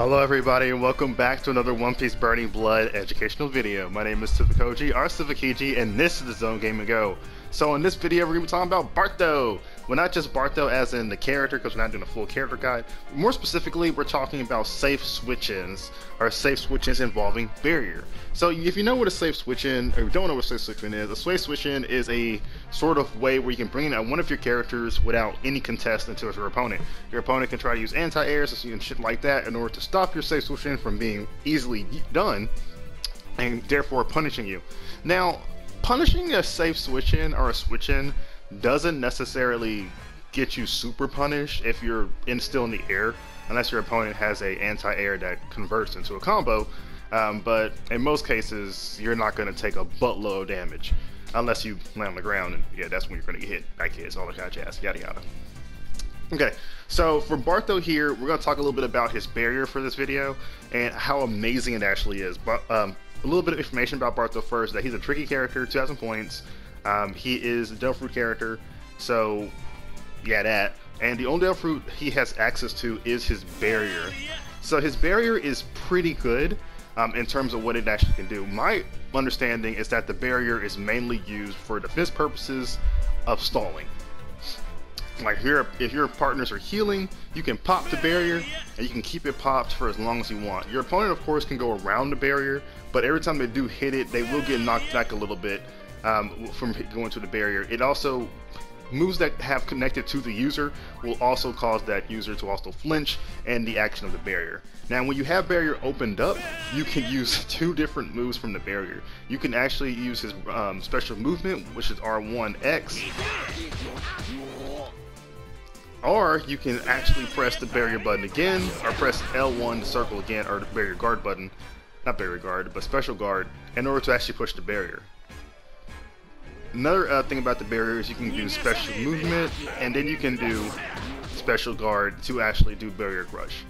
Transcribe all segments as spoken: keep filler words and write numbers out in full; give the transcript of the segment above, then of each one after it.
Hello everybody and welcome back to another One Piece Burning Blood educational video. My name is Silvokiji, or Silvokiji, and this is the Zone Game and Go. So in this video we're going to be talking about Barto. Well, not just Barto as in the character, because we're not doing a full character guide. More specifically, we're talking about safe switch-ins, or safe switch-ins involving barrier. So if you know what a safe switch-in, or you don't know what a safe switch-in is, a safe switch-in is a sort of way where you can bring in one of your characters without any contest until it's your opponent. Your opponent can try to use anti-airs and shit like that in order to stop your safe switch-in from being easily done, and therefore punishing you. Now, punishing a safe switch-in or a switch-in doesn't necessarily get you super punished if you're in still in the air, unless your opponent has a anti-air that converts into a combo. Um, but in most cases, you're not going to take a buttload of damage unless you land on the ground, and yeah, that's when you're going to get hit by kids, all that kind of jazz, yada yada. Okay, so for Barto here, we're going to talk a little bit about his barrier for this video and how amazing it actually is. But um, a little bit of information about Barto first: that he's a tricky character, two thousand points. Um, he is a Delfruit character, so yeah, that. And the only Delfruit he has access to is his barrier. So his barrier is pretty good um, in terms of what it actually can do. My understanding is that the barrier is mainly used for defense purposes of stalling. Like if, you're, if your partners are healing, you can pop the barrier and you can keep it popped for as long as you want. Your opponent, of course, can go around the barrier, but every time they do hit it, they will get knocked back a little bit Um, from going to the barrier. It also, moves that have connected to the user will also cause that user to also flinch and the action of the barrier. Now when you have barrier opened up, you can use two different moves from the barrier. You can actually use his um, special movement, which is R one X, or you can actually press the barrier button again, or press L one to circle again, or the barrier guard button, not barrier guard, but special guard, in order to actually push the barrier. Another uh, thing about the barrier is you can do special movement, and then you can do special guard to actually do barrier crush.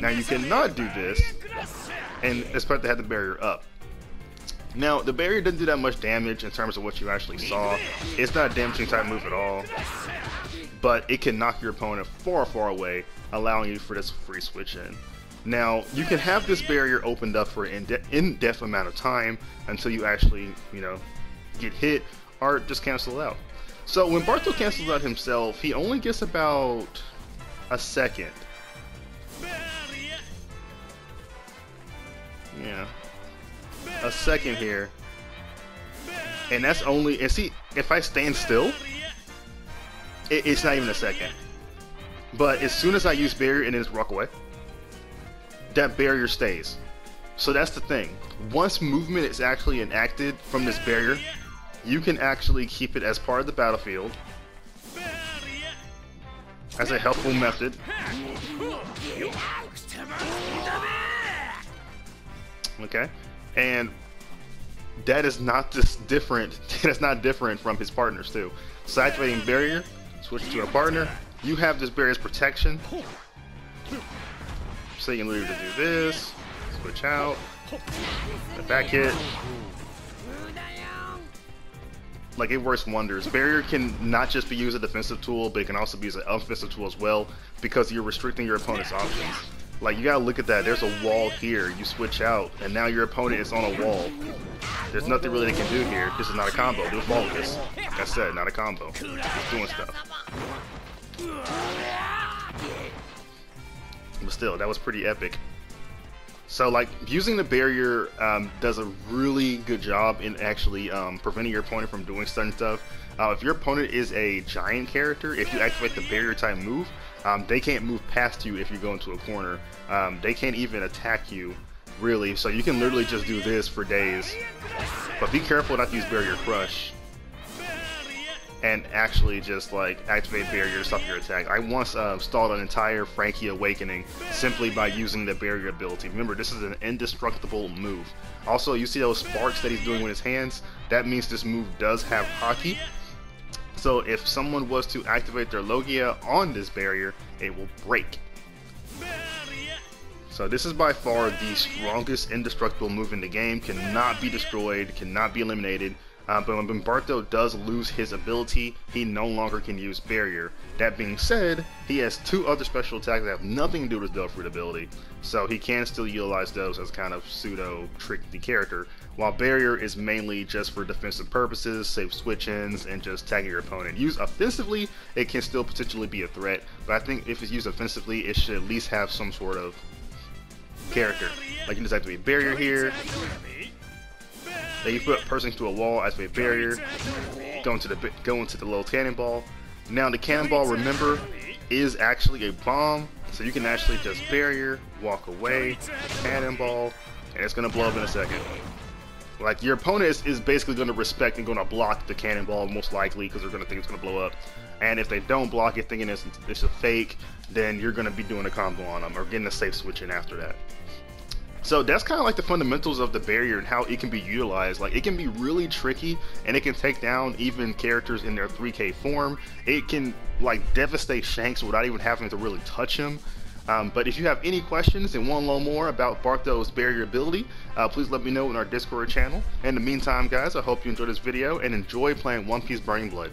Now you cannot do this and expect to have the barrier up. Now the barrier doesn't do that much damage in terms of what you actually saw. It's not a damaging type move at all, but it can knock your opponent far, far away, allowing you for this free switch in. Now you can have this barrier opened up for an in-depth amount of time until you actually, you know, get hit, or just cancel out. So when Barto cancels out himself, he only gets about a second. Yeah, a second here, and that's only is he. If I stand still, it, it's not even a second. But as soon as I use barrier and it's rock away, that barrier stays. So that's the thing. Once movement is actually enacted from this barrier, you can actually keep it as part of the battlefield as a helpful method. Okay, and that is not just different. That's not different from his partners too. So activating barrier, switch to a partner. You have this barrier's protection, so you can literally do this, switch out, back hit. Like, it works wonders. Barrier can not just be used as a defensive tool, but it can also be used as an offensive tool as well, because you're restricting your opponent's options. Like, you gotta look at that. There's a wall here. You switch out, and now your opponent is on a wall. There's nothing really they can do here. This is not a combo. Do a ball this. Like I said, not a combo. Just doing stuff. But still, that was pretty epic. So, like, using the barrier um, does a really good job in actually um, preventing your opponent from doing certain stuff. Uh, if your opponent is a giant character, if you activate the barrier type move, um, they can't move past you if you go into a corner. Um, they can't even attack you, really. So you can literally just do this for days. But be careful not to use barrier crush, and actually just like activate barrier to stop your attack. I once uh, stalled an entire Frankie Awakening simply by using the barrier ability. Remember, this is an indestructible move. Also, you see those sparks that he's doing with his hands? That means this move does have hockey. So if someone was to activate their Logia on this barrier, it will break. So this is by far the strongest indestructible move in the game. Cannot be destroyed, cannot be eliminated. Uh, but when Barto does lose his ability, he no longer can use Barrier. That being said, he has two other special attacks that have nothing to do with his Delfruit ability, so he can still utilize those as kind of pseudo-tricky character, while Barrier is mainly just for defensive purposes, safe switch-ins, and just tagging your opponent. Used offensively, it can still potentially be a threat, but I think if it's used offensively, it should at least have some sort of character. Like, you just have to be Barrier here. Then you put a person to a wall, activate Barrier, go into the go into the little cannonball. Now the cannonball, remember, is actually a bomb, so you can actually just Barrier, walk away, cannonball, and it's gonna blow up in a second. Like, your opponent is, is basically gonna respect and gonna block the cannonball most likely because they're gonna think it's gonna blow up. And if they don't block it thinking it's it's a fake, then you're gonna be doing a combo on them or getting a safe switch in after that. So that's kind of like the fundamentals of the Barrier and how it can be utilized. Like, it can be really tricky, and it can take down even characters in their three K form. It can like devastate Shanks without even having to really touch him. Um, but if you have any questions and want to know more about Barto's Barrier ability, uh, please let me know in our Discord channel. In the meantime, guys, I hope you enjoyed this video and enjoy playing One Piece Burning Blood.